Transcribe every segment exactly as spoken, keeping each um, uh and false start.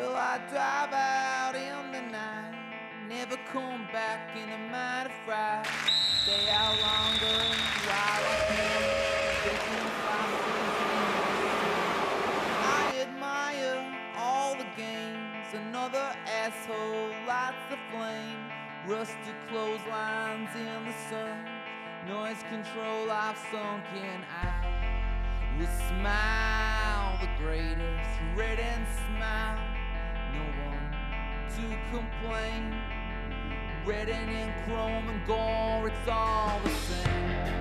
Well, I drive out in the night, never come back in a mind of fright. Stay out longer while I can, thinking about thinking. I admire all the games, another asshole lights the flame. Rusted clotheslines in the sun, noise control I've sunk in. I will smile the greatest, red and smile, no one to complain. Red and in chrome and gore, it's all the same.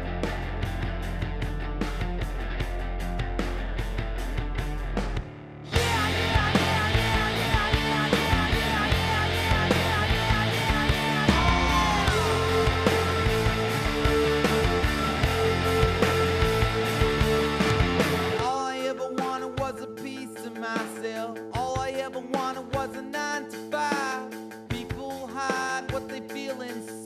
Was a nine to five. People hide what they feel inside.